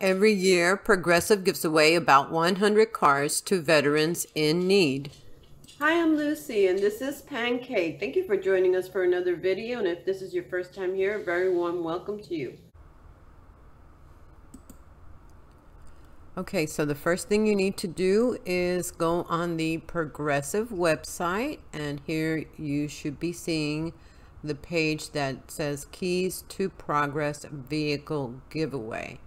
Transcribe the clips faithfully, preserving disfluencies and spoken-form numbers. Every year, Progressive gives away about one hundred cars to veterans in need. Hi, I'm Lucy, and this is Pancake. Thank you for joining us for another video, and if this is your first time here, a very warm welcome to you. Okay, so the first thing you need to do is go on the Progressive website, and here you should be seeing the page that says Keys to Progress Vehicle Giveaway,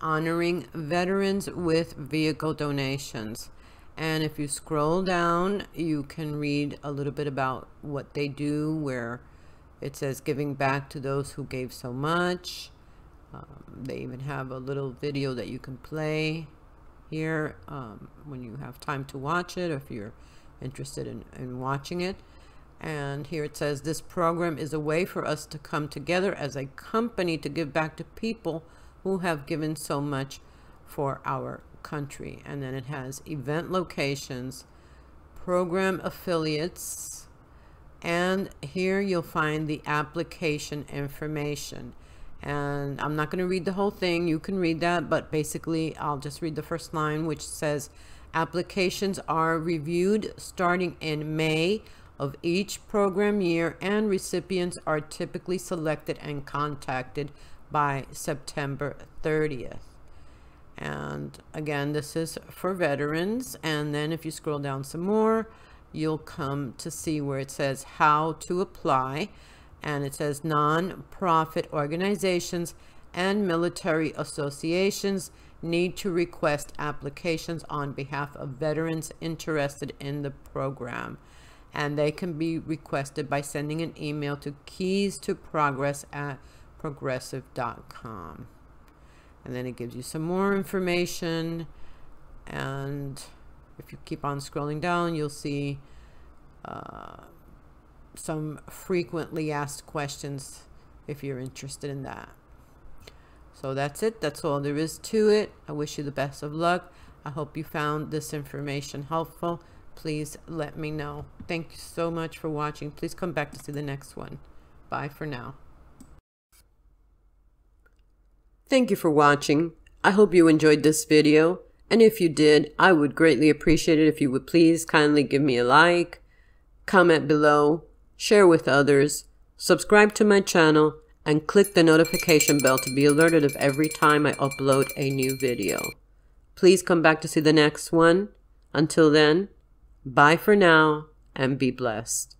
honoring veterans with vehicle donations. And if you scroll down, you can read a little bit about what they do, where it says giving back to those who gave so much. Um, they even have a little video that you can play here um, when you have time to watch it, or if you're interested in, in watching it. And here it says, this program is a way for us to come together as a company to give back to people who have given so much for our country. And then it has event locations, program affiliates, and here you'll find the application information. And I'm not going to read the whole thing. You can read that, but basically I'll just read the first line, which says applications are reviewed starting in May of each program year, and recipients are typically selected and contacted by September thirtieth. And again, this is for veterans. And then if you scroll down some more, you'll come to see where it says how to apply. And it says non-profit organizations and military associations need to request applications on behalf of veterans interested in the program. And they can be requested by sending an email to keys to progress at progressive dot com. And then it gives you some more information. And if you keep on scrolling down, you'll see uh, some frequently asked questions if you're interested in that. So that's it. That's all there is to it. I wish you the best of luck. I hope you found this information helpful. Please let me know. Thank you so much for watching. Please come back to see the next one. Bye for now. Thank you for watching. I hope you enjoyed this video, and if you did, I would greatly appreciate it if you would please kindly give me a like, comment below, share with others, subscribe to my channel, and click the notification bell to be alerted of every time I upload a new video. Please come back to see the next one. Until then, bye for now, and be blessed.